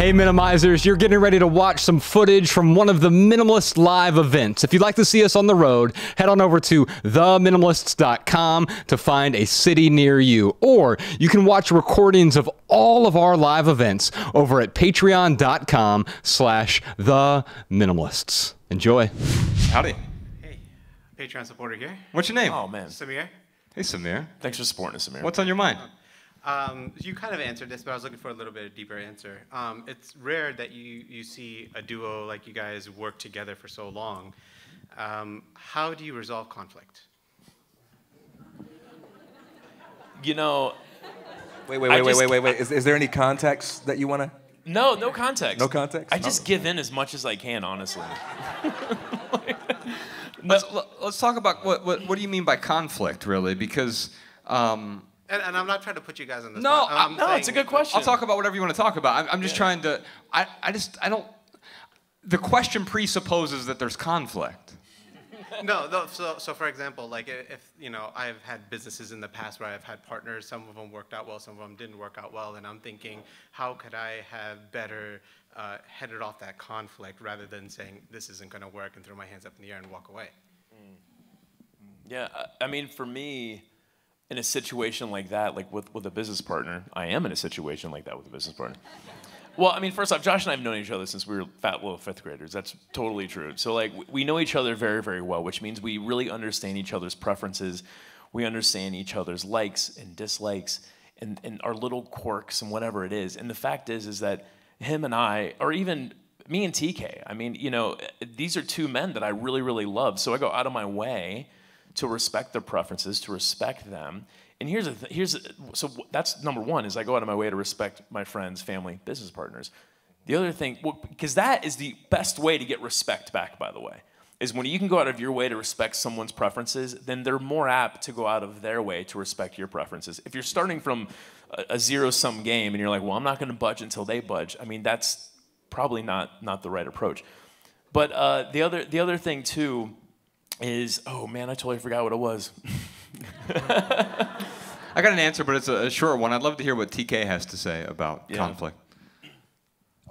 Hey Minimizers, you're getting ready to watch some footage from one of the Minimalist live events. If you'd like to see us on the road, head on over to theminimalists.com to find a city near you. Or you can watch recordings of all of our live events over at patreon.com/theminimalists. Enjoy. Howdy. Hey, Patreon supporter here. What's your name? Oh man. Samir. Hey Samir. Thanks for supporting us, Samir. What's on your mind? You kind of answered this, but I was looking for a little bit of deeper answer. It's rare that you see a duo like you guys work together for so long. How do you resolve conflict? You know... Wait. Is there any context that you want to... No, no context. No context? I just give in as much as I can, honestly. Let's talk about what do you mean by conflict, really, because... And I'm not trying to put you guys on the spot. No, it's a good question. I'll talk about whatever you want to talk about. I'm just trying to, I don't, the question presupposes that there's conflict. No, so for example, like if, you know, I've had businesses in the past where I've had partners, some of them worked out well, some of them didn't work out well, and I'm thinking, how could I have better headed off that conflict rather than saying, this isn't going to work, and throw my hands up in the air and walk away? Yeah, I mean, for me, in a situation like that, like with a business partner, I am in a situation like that with a business partner. Well, I mean, first off, Josh and I have known each other since we were fat little fifth graders. That's totally true. So like, we know each other very, very well, which means we really understand each other's preferences. We understand each other's likes and dislikes and our little quirks and whatever it is. And the fact is that him and I, or even me and TK, I mean, you know, these are two men that I really, really love. So I go out of my way to respect their preferences, to respect them. And so that's number one, is I go out of my way to respect my friends, family, business partners. The other thing, because that is the best way to get respect back, by the way, is when you can go out of your way to respect someone's preferences, then they're more apt to go out of their way to respect your preferences. If you're starting from a zero-sum game and you're like, well, I'm not gonna budge until they budge, I mean, that's probably not the right approach. But the other thing too, is, oh man, I totally forgot what it was. I got an answer, but it's a short one. I'd love to hear what TK has to say about conflict.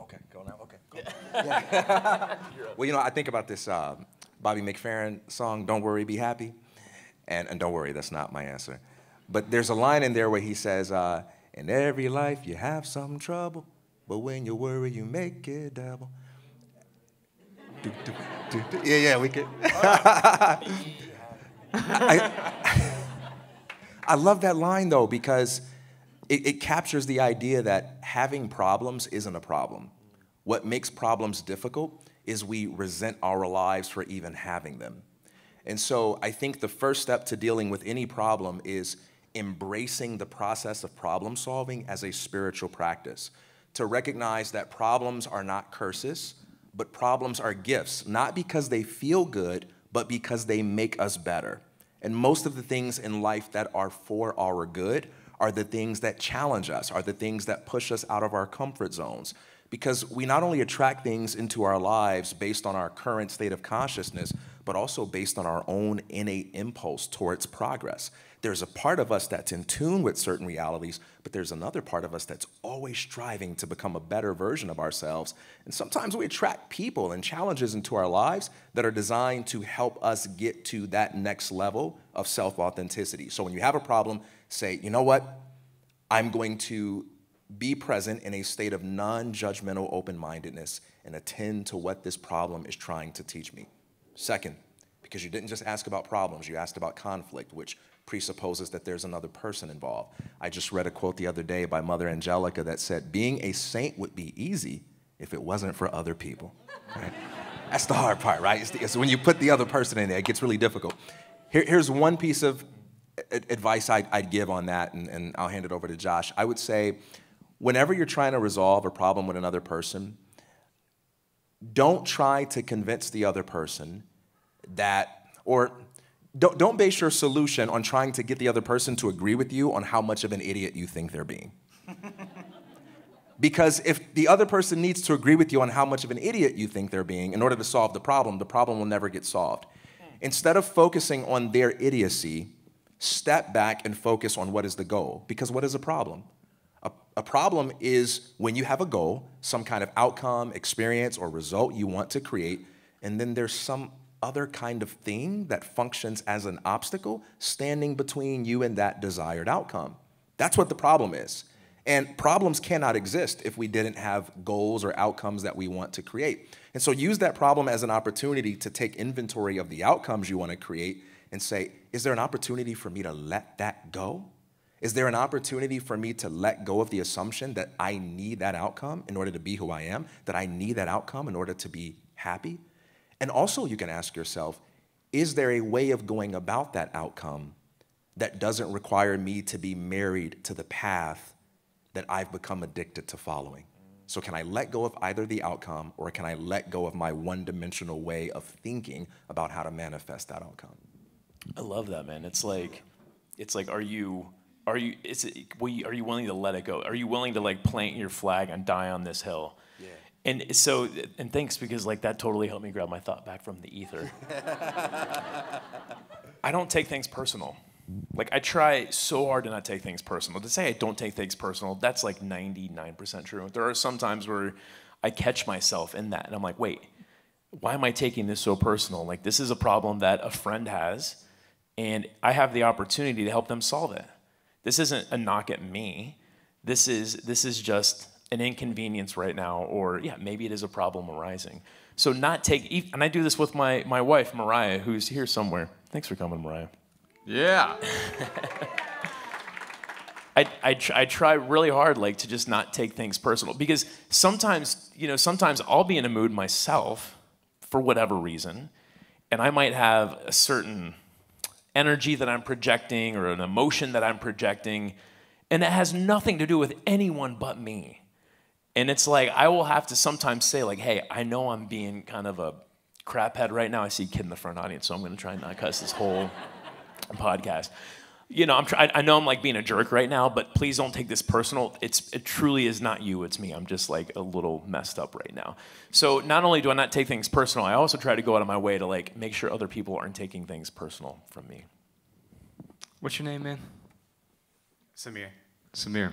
Okay, go now, okay. Go. Yeah. Well, you know, I think about this Bobby McFerrin song, Don't Worry, Be Happy. And don't worry, that's not my answer. But there's a line in there where he says, in every life you have some trouble, but when you worry, you make it double. Yeah, we could. I love that line, though, because it captures the idea that having problems isn't a problem. What makes problems difficult is we resent our lives for even having them. And so I think the first step to dealing with any problem is embracing the process of problem solving as a spiritual practice, to recognize that problems are not curses, but problems are gifts, not because they feel good, but because they make us better. And most of the things in life that are for our good are the things that challenge us, are the things that push us out of our comfort zones. Because we not only attract things into our lives based on our current state of consciousness, but also based on our own innate impulse towards progress. There's a part of us that's in tune with certain realities, but there's another part of us that's always striving to become a better version of ourselves. And sometimes we attract people and challenges into our lives that are designed to help us get to that next level of self-authenticity. So when you have a problem, say, you know what? I'm going to be present in a state of non-judgmental open-mindedness and attend to what this problem is trying to teach me. Second, because you didn't just ask about problems, you asked about conflict, which presupposes that there's another person involved. I just read a quote the other day by Mother Angelica that said, being a saint would be easy if it wasn't for other people. Right? That's the hard part, right? It's when you put the other person in there, it gets really difficult. Here's one piece of advice I'd give on that, and I'll hand it over to Josh. I would say, whenever you're trying to resolve a problem with another person, don't try to convince the other person that, or don't base your solution on trying to get the other person to agree with you on how much of an idiot you think they're being. Because if the other person needs to agree with you on how much of an idiot you think they're being in order to solve the problem will never get solved. Instead of focusing on their idiocy, step back and focus on what is the goal, because what is a problem? A problem is when you have a goal, some kind of outcome, experience, or result you want to create, and then there's some other kind of thing that functions as an obstacle standing between you and that desired outcome. That's what the problem is. And problems cannot exist if we didn't have goals or outcomes that we want to create. And so use that problem as an opportunity to take inventory of the outcomes you want to create and say, is there an opportunity for me to let that go? Is there an opportunity for me to let go of the assumption that I need that outcome in order to be who I am, that I need that outcome in order to be happy? And also you can ask yourself, is there a way of going about that outcome that doesn't require me to be married to the path that I've become addicted to following? So can I let go of either the outcome, or can I let go of my one-dimensional way of thinking about how to manifest that outcome? I love that, man. It's like, are you willing to let it go? Are you willing to like plant your flag and die on this hill? Yeah. And so, and thanks, because like that totally helped me grab my thought back from the ether. I don't take things personal. Like I try so hard to not take things personal. To say I don't take things personal, that's like 99% true. There are some times where I catch myself in that and I'm like, wait, why am I taking this so personal? Like this is a problem that a friend has and I have the opportunity to help them solve it. This isn't a knock at me. This is just an inconvenience right now, or yeah, maybe it is a problem arising. So not take, and I do this with my wife, Mariah, who's here somewhere. Thanks for coming, Mariah. Yeah. I try really hard like to just not take things personal, because sometimes, you know, sometimes I'll be in a mood myself for whatever reason, and I might have a certain energy that I'm projecting or an emotion that I'm projecting, and it has nothing to do with anyone but me. And it's like, I will have to sometimes say like, hey, I know I'm being kind of a craphead right now. I see a kid in the front audience, so I'm gonna try and not cuss this whole podcast. You know, I know I'm like being a jerk right now, but please don't take this personal. It truly is not you, it's me. I'm just like a little messed up right now. So not only do I not take things personal, I also try to go out of my way to like make sure other people aren't taking things personal from me. What's your name, man? Samir. Samir.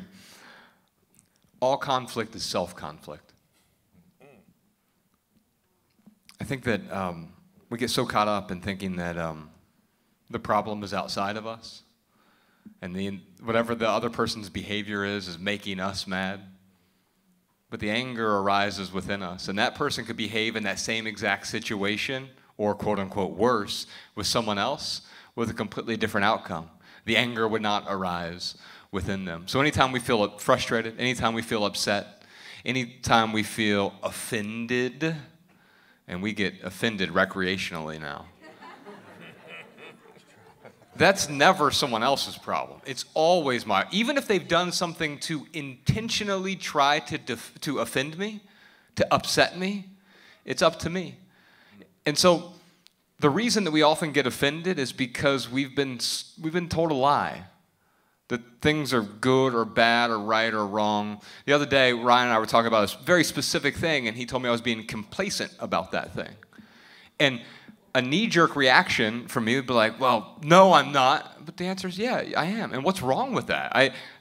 All conflict is self-conflict. I think that we get so caught up in thinking that the problem is outside of us, and whatever the other person's behavior is making us mad. But the anger arises within us, and that person could behave in that same exact situation, or quote unquote worse, with someone else with a completely different outcome. The anger would not arise within them. So anytime we feel frustrated, anytime we feel upset, anytime we feel offended, and we get offended recreationally now, that's never someone else's problem. It's always mine. Even if they've done something to intentionally try to offend me, to upset me, it's up to me. And so the reason that we often get offended is because we've been told a lie, that things are good or bad or right or wrong. The other day, Ryan and I were talking about this very specific thing, and he told me I was being complacent about that thing. And a knee-jerk reaction from me would be like, well, no, I'm not. But the answer is, yeah, I am. And what's wrong with that?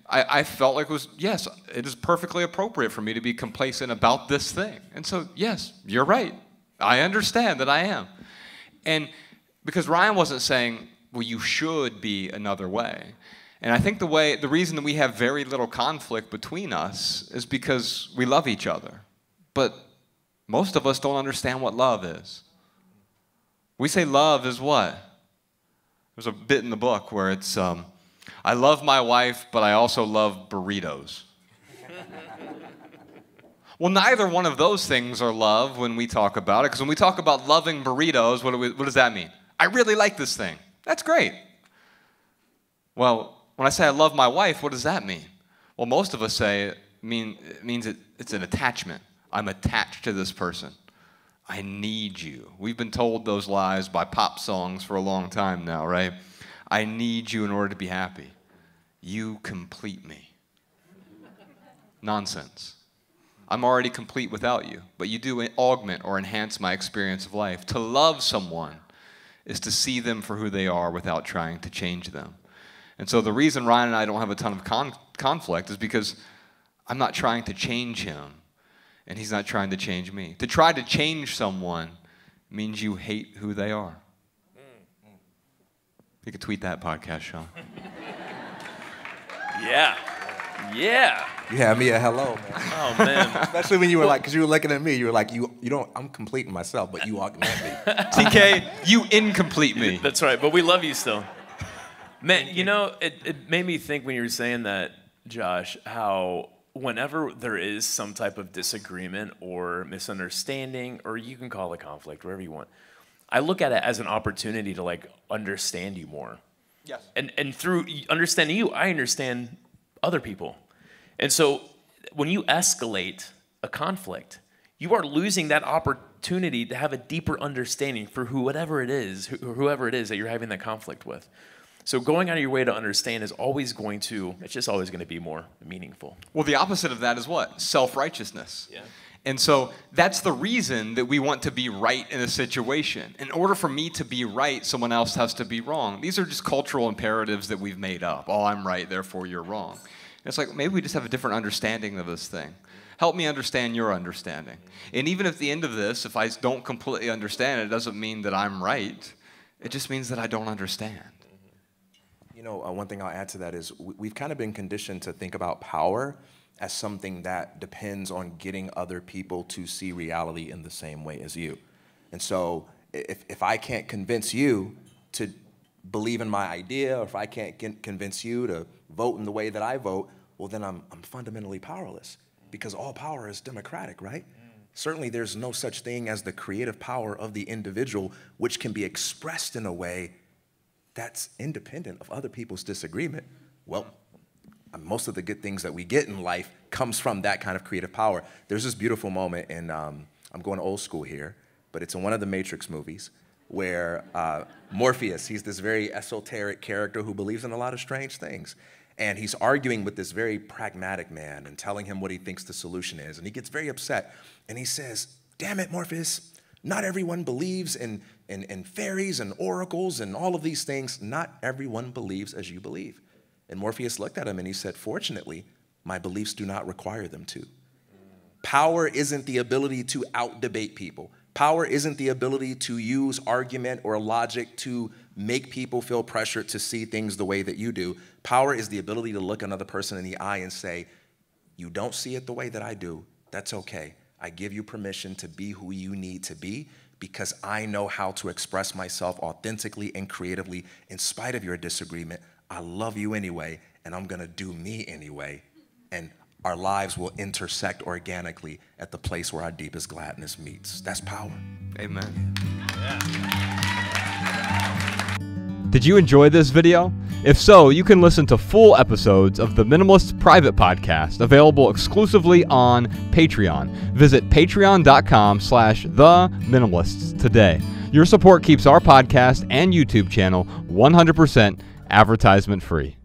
I felt like it was, yes, it is perfectly appropriate for me to be complacent about this thing. And so, yes, you're right. I understand that I am. And because Ryan wasn't saying, well, you should be another way. And I think the reason that we have very little conflict between us is because we love each other. But most of us don't understand what love is. We say love is what? There's a bit in the book where it's, I love my wife, but I also love burritos. Well, neither one of those things are love when we talk about it, because when we talk about loving burritos, what does that mean? I really like this thing. That's great. Well, when I say I love my wife, what does that mean? Well, most of us say it means it's an attachment. I'm attached to this person. I need you. We've been told those lies by pop songs for a long time now, right? I need you in order to be happy. You complete me. Nonsense. I'm already complete without you, but you do augment or enhance my experience of life. To love someone is to see them for who they are without trying to change them. And so the reason Ryan and I don't have a ton of conflict is because I'm not trying to change him, and he's not trying to change me. To try to change someone means you hate who they are. You could tweet that podcast, Sean. Yeah. Yeah. You had me a hello, man. Oh, man. Especially when you were like, because you were looking at me, you were like, you don't, I'm complete myself, but you augment me. TK, you incomplete me. That's right, but we love you still. Man, you know, it made me think when you were saying that, Josh, how whenever there is some type of disagreement or misunderstanding, or you can call it conflict, whatever you want, I look at it as an opportunity to, like, understand you more. Yes. And through understanding you, I understand other people. And so when you escalate a conflict, you are losing that opportunity to have a deeper understanding for whoever it is that you're having that conflict with. So going out of your way to understand is always going to, it's just always going to be more meaningful. Well, the opposite of that is what? Self-righteousness. Yeah. And so that's the reason that we want to be right in a situation. In order for me to be right, someone else has to be wrong. These are just cultural imperatives that we've made up. Oh, I'm right, therefore you're wrong. And it's like, maybe we just have a different understanding of this thing. Help me understand your understanding. And even at the end of this, if I don't completely understand it, it doesn't mean that I'm right. It just means that I don't understand. You know, one thing I'll add to that is we've kind of been conditioned to think about power as something that depends on getting other people to see reality in the same way as you. And so if I can't convince you to believe in my idea, or if I can't convince you to vote in the way that I vote, well, then I'm fundamentally powerless, because all power is democratic, right? Certainly there's no such thing as the creative power of the individual, which can be expressed in a way that's independent of other people's disagreement. Well, most of the good things that we get in life comes from that kind of creative power. There's this beautiful moment in, I'm going old school here, but it's in one of the Matrix movies where Morpheus, he's this very esoteric character who believes in a lot of strange things. And he's arguing with this very pragmatic man and telling him what he thinks the solution is. And he gets very upset. And he says, damn it, Morpheus, not everyone believes in fairies and oracles and all of these things. Not everyone believes as you believe. And Morpheus looked at him and he said, fortunately, my beliefs do not require them to. Power isn't the ability to out-debate people. Power isn't the ability to use argument or logic to make people feel pressured to see things the way that you do. Power is the ability to look another person in the eye and say, you don't see it the way that I do. That's okay. I give you permission to be who you need to be, because I know how to express myself authentically and creatively in spite of your disagreement. I love you anyway, and I'm gonna do me anyway. And our lives will intersect organically at the place where our deepest gladness meets. That's power. Amen. Yeah. Did you enjoy this video? If so, you can listen to full episodes of The Minimalists Private Podcast, available exclusively on Patreon. Visit patreon.com/theminimalists today. Your support keeps our podcast and YouTube channel 100% advertisement free.